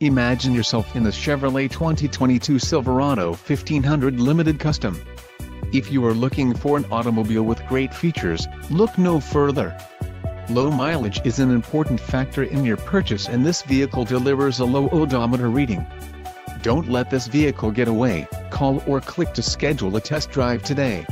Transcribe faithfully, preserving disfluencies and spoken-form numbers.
Imagine yourself in the Chevrolet twenty twenty-two Silverado fifteen hundred Limited Custom. If you are looking for an automobile with great features, look no further. Low mileage is an important factor in your purchase, and this vehicle delivers a low odometer reading. Don't let this vehicle get away. Call or click to schedule a test drive today.